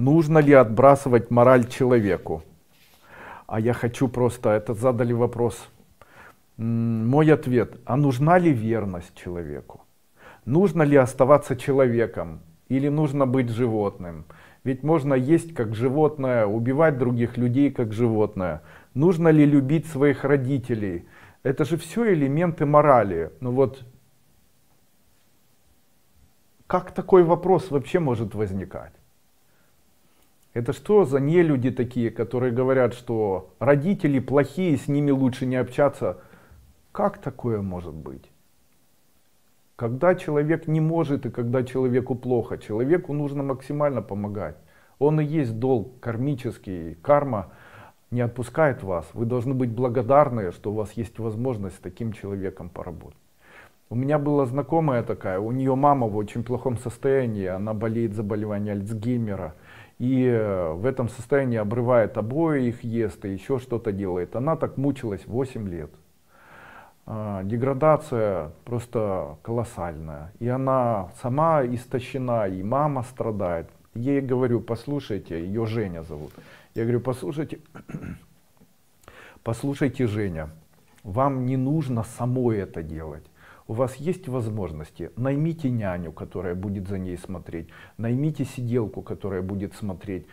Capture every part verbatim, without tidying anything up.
нужно ли отбрасывать мораль человеку. А я хочу просто, это задали вопрос. Мой ответ, а нужна ли верность человеку? Нужно ли оставаться человеком или нужно быть животным? Ведь можно есть как животное, убивать других людей как животное. Нужно ли любить своих родителей? Это же все элементы морали. Ну вот, как такой вопрос вообще может возникать? Это что за нелюди такие, которые говорят, что родители плохие, с ними лучше не общаться? Как такое может быть? Когда человек не может и когда человеку плохо, человеку нужно максимально помогать. Он и есть долг кармический, карма не отпускает вас. Вы должны быть благодарны, что у вас есть возможность с таким человеком поработать. У меня была знакомая такая, у нее мама в очень плохом состоянии, она болеет заболеванием Альцгеймера. И в этом состоянии обрывает обои, их ест и еще что-то делает. Она так мучилась восемь лет. Деградация просто колоссальная, и она сама истощена, и мама страдает. Ей говорю, послушайте, ее Женя зовут, я говорю, послушайте, послушайте, Женя, вам не нужно самой это делать. У вас есть возможности, наймите няню, которая будет за ней смотреть, наймите сиделку, которая будет смотреть.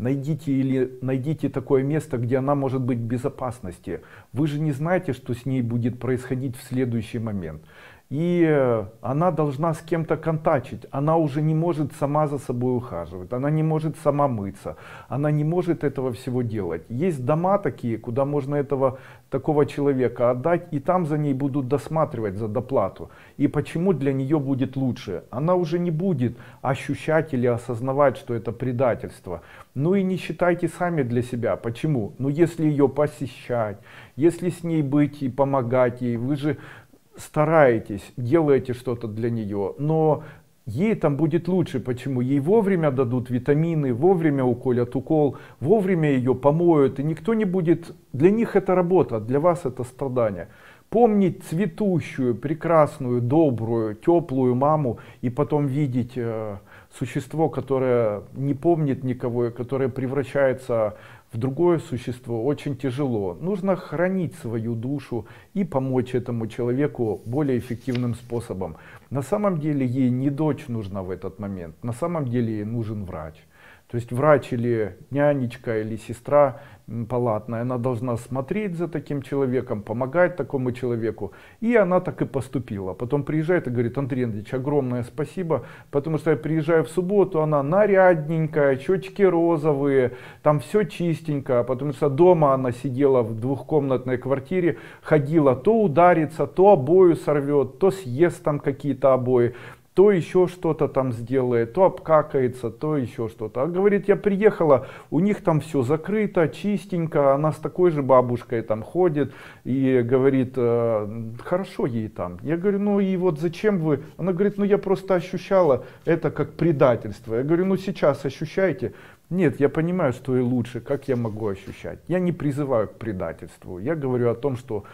Найдите или найдите такое место, где она может быть в безопасности. Вы же не знаете, что с ней будет происходить в следующий момент. И она должна с кем-то контачить. Она уже не может сама за собой ухаживать. Она не может сама мыться. Она не может этого всего делать. Есть дома такие, куда можно этого такого человека отдать. И там за ней будут досматривать за доплату. И почему для нее будет лучше? Она уже не будет ощущать или осознавать, что это предательство. Ну и не считайте сами для себя. Почему? Ну если ее посещать, если с ней быть и помогать ей, вы же стараетесь, делаете что-то для нее, но ей там будет лучше. Почему? Ей вовремя дадут витамины, вовремя уколят укол, вовремя ее помоют, и никто не будет... Для них это работа, для вас это страдание. Помнить цветущую, прекрасную, добрую, теплую маму и потом видеть... Э, существо, которое не помнит никого, и которое превращается в другое существо, очень тяжело. Нужно хранить свою душу и помочь этому человеку более эффективным способом. На самом деле ей не дочь нужна в этот момент, на самом деле ей нужен врач. То есть врач или нянечка, или сестра палатная, она должна смотреть за таким человеком, помогать такому человеку. И она так и поступила. Потом приезжает и говорит, Андрей Андреевич, огромное спасибо, потому что я приезжаю в субботу, она нарядненькая, щечки розовые, там все чистенько, потому что дома она сидела в двухкомнатной квартире, ходила, то ударится, то обои сорвет, то съест там какие-то обои, то еще что-то там сделает, то обкакается, то еще что-то. А говорит, я приехала, у них там все закрыто, чистенько, она с такой же бабушкой там ходит и говорит, э, хорошо ей там. Я говорю, ну и вот зачем вы? Она говорит, ну я просто ощущала это как предательство. Я говорю, ну сейчас ощущайте. Нет, я понимаю, что и лучше, как я могу ощущать? Я не призываю к предательству, я говорю о том, что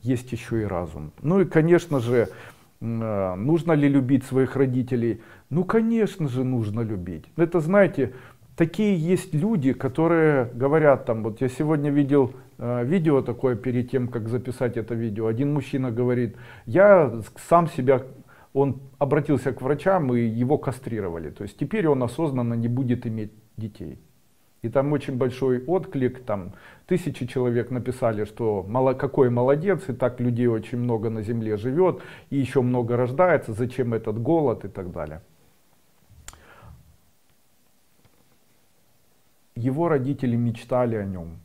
есть еще и разум. Ну и, конечно же, нужно ли любить своих родителей? Ну, конечно же, нужно любить. Это, знаете, такие есть люди, которые говорят там, вот я сегодня видел э, видео такое перед тем, как записать это видео. Один мужчина говорит, я сам себя, он обратился к врачам и его кастрировали. То есть теперь он осознанно не будет иметь детей. И там очень большой отклик, там тысячи человек написали, что мало, какой молодец, и так людей очень много на земле живет, и еще много рождается, зачем этот голод и так далее. Его родители мечтали о нем,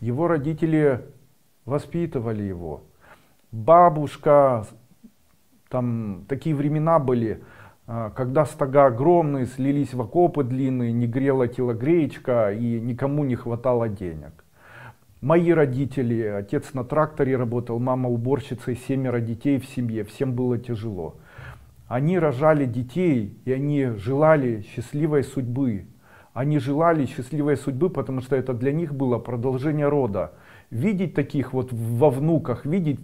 его родители воспитывали его. Бабушка, там такие времена были, когда стога огромные, слились в окопы длинные, не грела телогреечка и никому не хватало денег. Мои родители, отец на тракторе работал, мама уборщицей, семеро детей в семье, всем было тяжело. Они рожали детей, и они желали счастливой судьбы. Они желали счастливой судьбы, потому что это для них было продолжение рода. Видеть таких вот во внуках, видеть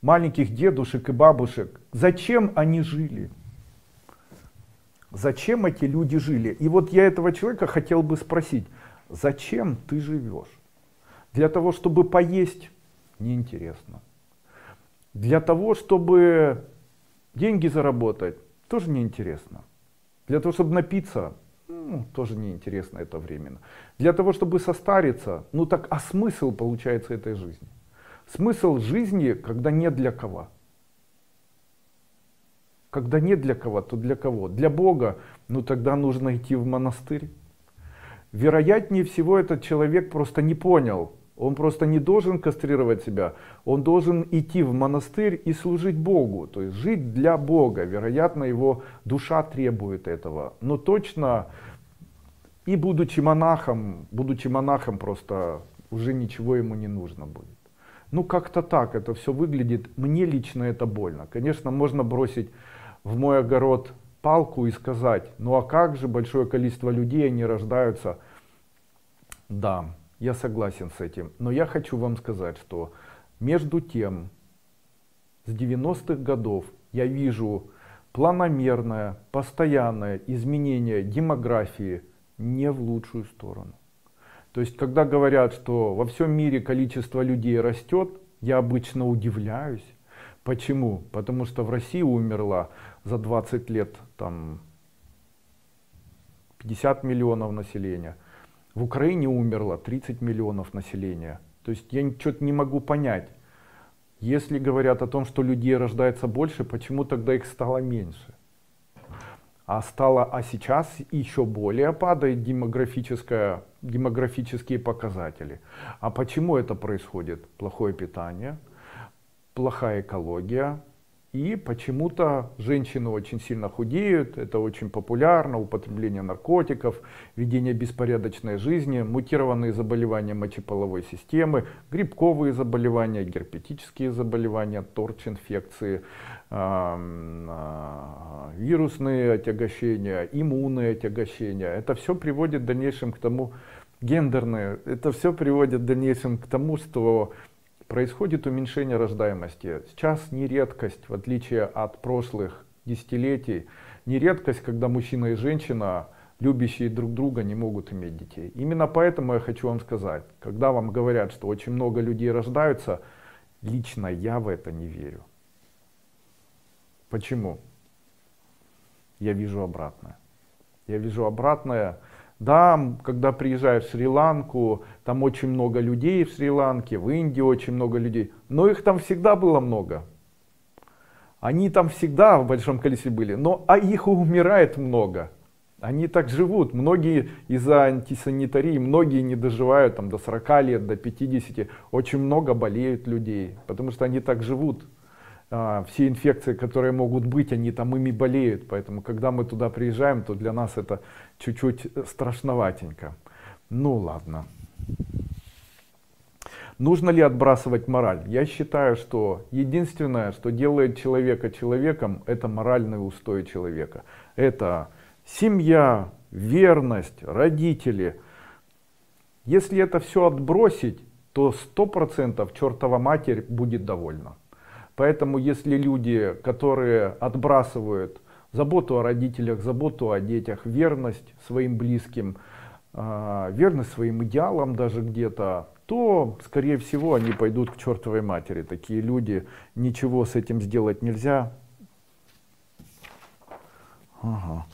маленьких дедушек и бабушек, зачем они жили? Зачем эти люди жили? И вот я этого человека хотел бы спросить, зачем ты живешь? Для того, чтобы поесть? Неинтересно. Для того, чтобы деньги заработать? Тоже неинтересно. Для того, чтобы напиться? Ну, тоже неинтересно, это временно. Для того, чтобы состариться? Ну так, а смысл, получается, этой жизни? Смысл жизни, когда нет для кого. Когда нет для кого, то для кого? Для Бога, ну тогда нужно идти в монастырь. Вероятнее всего, этот человек просто не понял. Он просто не должен кастрировать себя. Он должен идти в монастырь и служить Богу. То есть жить для Бога. Вероятно, его душа требует этого. Но точно, и будучи монахом, будучи монахом, просто уже ничего ему не нужно будет. Ну как-то так это все выглядит. Мне лично это больно. Конечно, можно бросить в мой огород палку и сказать, ну а как же большое количество людей, они рождаются. Да, я согласен с этим, но я хочу вам сказать, что между тем с девяностых годов я вижу планомерное, постоянное изменение демографии не в лучшую сторону. То есть, когда говорят, что во всем мире количество людей растет, я обычно удивляюсь. Почему? Потому что в России умерло за двадцать лет там пятьдесят миллионов населения. В Украине умерло тридцать миллионов населения. То есть я что-то не могу понять. Если говорят о том, что людей рождается больше, почему тогда их стало меньше? А стало, а сейчас еще более падает демографическое, демографические показатели. А почему это происходит? Плохое питание, плохая экология, и почему-то женщины очень сильно худеют, это очень популярно, употребление наркотиков, ведение беспорядочной жизни, мутированные заболевания мочеполовой системы, грибковые заболевания, герпетические заболевания, торч-инфекции, вирусные отягощения, иммунные отягощения. Это все приводит в дальнейшем к тому, гендерные, это все приводит в дальнейшем к тому, что происходит уменьшение рождаемости. Сейчас не редкость, в отличие от прошлых десятилетий, не редкость, когда мужчина и женщина, любящие друг друга, не могут иметь детей. Именно поэтому я хочу вам сказать, когда вам говорят, что очень много людей рождаются, лично я в это не верю. Почему? Я вижу обратное. Я вижу обратное. Да, когда приезжаешь в Шри-Ланку, там очень много людей в Шри-Ланке, в Индии очень много людей. Но их там всегда было много. Они там всегда в большом количестве были. Но а их умирает много. Они так живут. Многие из-за антисанитарии, многие не доживают там, до сорока лет, до пятидесяти. Очень много болеют людей, потому что они так живут. Все инфекции, которые могут быть, они там ими болеют. Поэтому, когда мы туда приезжаем, то для нас это чуть-чуть страшноватенько. Ну ладно. Нужно ли отбрасывать мораль? Я считаю, что единственное, что делает человека человеком, это моральные устои человека. Это семья, верность, родители. Если это все отбросить, то сто процентов чертова матерь будет довольна. Поэтому, если люди, которые отбрасывают заботу о родителях, заботу о детях, верность своим близким, верность своим идеалам даже где-то, то, скорее всего, они пойдут к чертовой матери. Такие люди, ничего с этим сделать нельзя. Ага.